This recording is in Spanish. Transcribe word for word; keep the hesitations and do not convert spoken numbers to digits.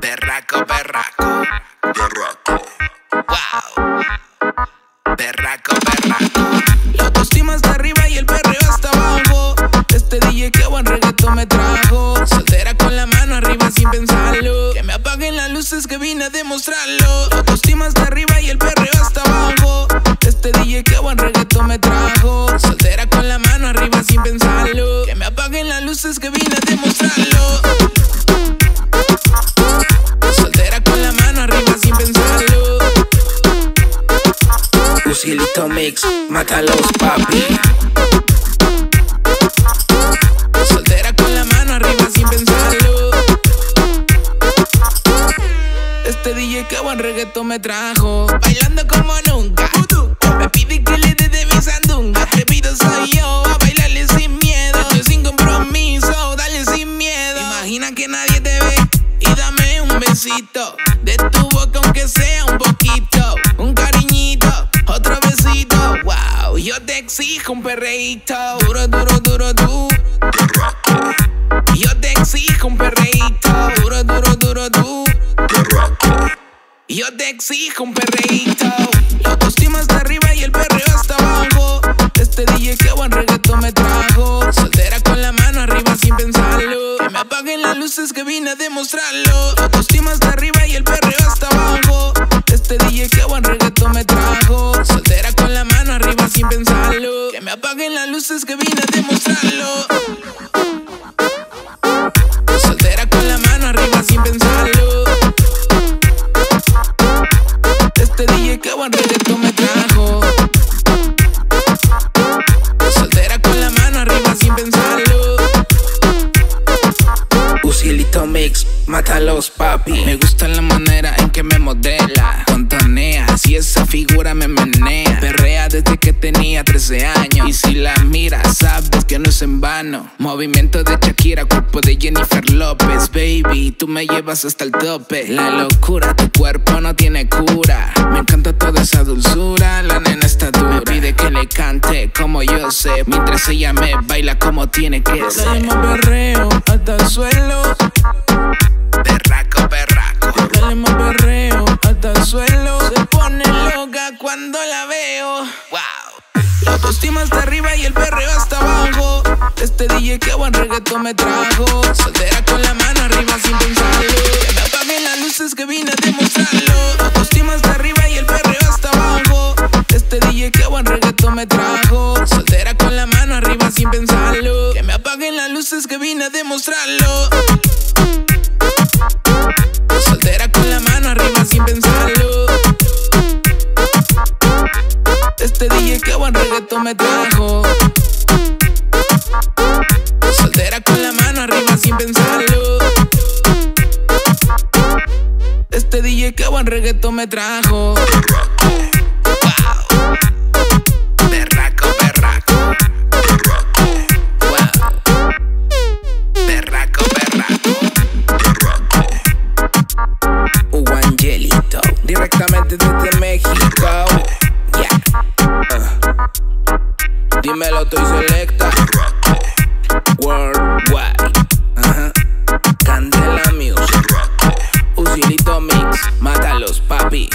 Berraco, berraco, berraco. Wow. Berraco, berraco. La autoestima está arriba y el perreo está abajo. Este D J que buen reggaetón me trajo. Soltera con la mano arriba sin pensarlo. Que me apaguen las luces que vine a demostrarlo. La autoestima está arriba y el perreo está abajo. Este D J que buen reggaetón me trajo. Soltera con la mano arriba sin pensarlo. Que me apaguen las luces que vine a demostrarlo. Soltera con la mano arriba sin pensarlo. Uzielito Mix, mátalos papi. Soltera con la mano arriba sin pensarlo. Este D J que buen reggaetón me trajo. Bailando como nunca. Me pide que le dé de mi sandunga. Atrevido soy yo, a bailarle sin miedo. Yo sin compromiso, dale sin miedo. Imagina que nadie te ve y dame un besito. De tu boca aunque sea un poquito. Un cariñito, otro besito. Wow, yo te exijo un perreíto. Duro, duro, duro, duro. Yo te exijo un perreíto. Duro, duro, duro, duro. Yo te exijo un perreíto. La autoestima está arriba y el perreo está abajo. Este D J que buen reggaetón me trajo. Soltera con la mano arriba sin pensarlo. Que me apaguen las luces que vine a demostrarlo. La autoestima está arriba y el perreo está abajo. Este D J que buen reggaetón me trajo. Soltera con la mano arriba sin pensarlo. Que me apaguen las luces que vine a demostrarlo. Soltera con la mano arriba sin pensarlo. Este D J que buen reggaetón me trajo. Soltera con la mano arriba sin pensarlo. Uzielito Mix, mátalos papi. Me gusta la manera en que me modela. Contonea, si esa figura me menea. Perrea desde que tenía trece años. Y si la miras sabes que no es en vano. Movimiento de Shakira, cuerpo de Jennifer Lopez. Baby, tú me llevas hasta el tope. La locura, tu cuerpo no tiene cura. Me encanta toda esa dulzura, la nena está dura. Me pide que le cante como yo sé. Mientras ella me baila como tiene que ser. Dale más perreo hasta el suelo. Berraco, berraco. Dale más perreo hasta el suelo. Se pone loca cuando la veo. Wow. La autoestima está arriba y el perreo está abajo. Este D J que buen reggaetón me trajo. Soltera con la mano arriba sin pensarlo. Que me apaguen las luces que vine a demostrarlo. La autoestima está arriba y el perreo está abajo. Este D J que buen reggaetón me trajo. Soltera con la mano arriba sin pensarlo. Que me apaguen las luces que vine a demostrarlo. Soltera con la mano arriba sin pensarlo. Este D J que buen reggaetón me trajo. Soltera con la mano arriba sin pensarlo. Este D J que buen reggaetón me trajo. Uzielito, directamente desde México. Yeah. Uh. Dímelo, estoy selecta. Worldwide. Uh-huh. Candela Music. Uzielito Mix, mátalos, papi.